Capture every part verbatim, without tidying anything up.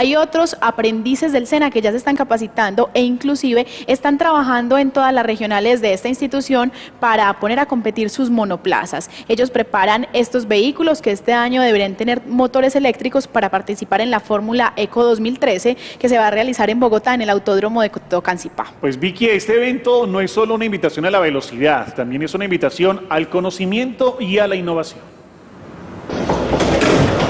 Hay otros aprendices del SENA que ya se están capacitando e inclusive están trabajando en todas las regionales de esta institución para poner a competir sus monoplazas. Ellos preparan estos vehículos que este año deberán tener motores eléctricos para participar en la fórmula ECO dos mil trece que se va a realizar en Bogotá en el autódromo de Tocancipá. Pues Vicky, este evento no es solo una invitación a la velocidad, también es una invitación al conocimiento y a la innovación.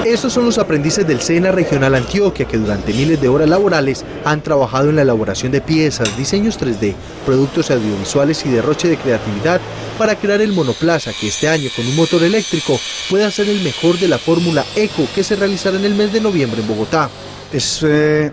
Estos son los aprendices del SENA Regional Antioquia que durante miles de horas laborales han trabajado en la elaboración de piezas, diseños tres D, productos audiovisuales y derroche de creatividad para crear el monoplaza que este año con un motor eléctrico pueda ser el mejor de la fórmula ECO que se realizará en el mes de noviembre en Bogotá. Es eh,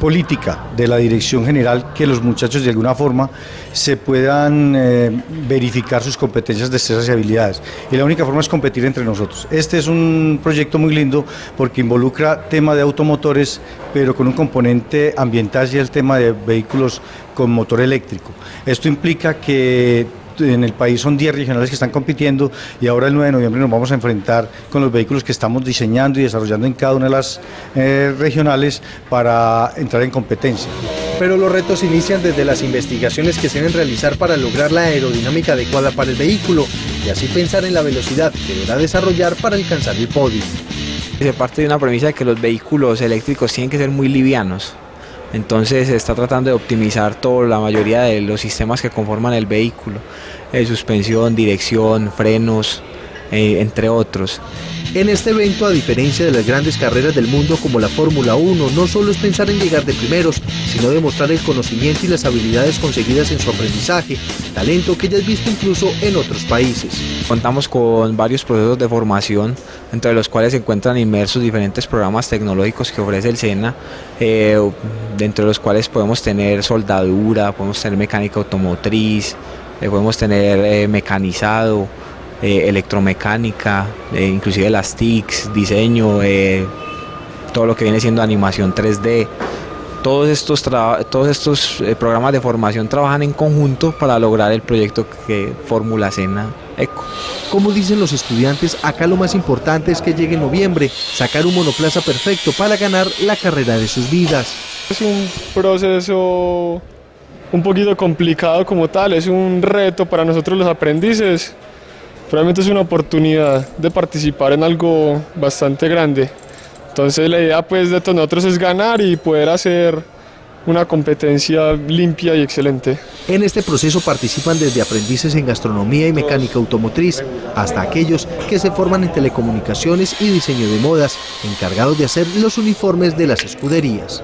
política de la Dirección General que los muchachos de alguna forma se puedan eh, verificar sus competencias, destrezas y habilidades, y la única forma es competir entre nosotros. Este es un proyecto muy lindo porque involucra tema de automotores pero con un componente ambiental y el tema de vehículos con motor eléctrico. Esto implica que en el país son diez regionales que están compitiendo y ahora el nueve de noviembre nos vamos a enfrentar con los vehículos que estamos diseñando y desarrollando en cada una de las eh, regionales para entrar en competencia. Pero los retos inician desde las investigaciones que se deben realizar para lograr la aerodinámica adecuada para el vehículo y así pensar en la velocidad que deberá desarrollar para alcanzar el podio. Se parte de una premisa de que los vehículos eléctricos tienen que ser muy livianos. Entonces se está tratando de optimizar toda la mayoría de los sistemas que conforman el vehículo, eh, suspensión, dirección, frenos, eh, entre otros. En este evento, a diferencia de las grandes carreras del mundo como la Fórmula uno, no solo es pensar en llegar de primeros, sino demostrar el conocimiento y las habilidades conseguidas en su aprendizaje, talento que ya es visto incluso en otros países. Contamos con varios procesos de formación, entre los cuales se encuentran inmersos diferentes programas tecnológicos que ofrece el SENA, eh, dentro de los cuales podemos tener soldadura, podemos tener mecánica automotriz, eh, podemos tener eh, mecanizado, Eh, electromecánica, eh, inclusive las TICs, diseño, eh, todo lo que viene siendo animación tres D. Todos estos, todos estos eh, programas de formación trabajan en conjunto para lograr el proyecto que Fórmula SENA ECO. Como dicen los estudiantes, acá lo más importante es que llegue en noviembre, sacar un monoplaza perfecto para ganar la carrera de sus vidas. Es un proceso un poquito complicado como tal, es un reto para nosotros los aprendices. Realmente es una oportunidad de participar en algo bastante grande. Entonces la idea pues de todos nosotros es ganar y poder hacer una competencia limpia y excelente. En este proceso participan desde aprendices en gastronomía y mecánica automotriz, hasta aquellos que se forman en telecomunicaciones y diseño de modas, encargados de hacer los uniformes de las escuderías.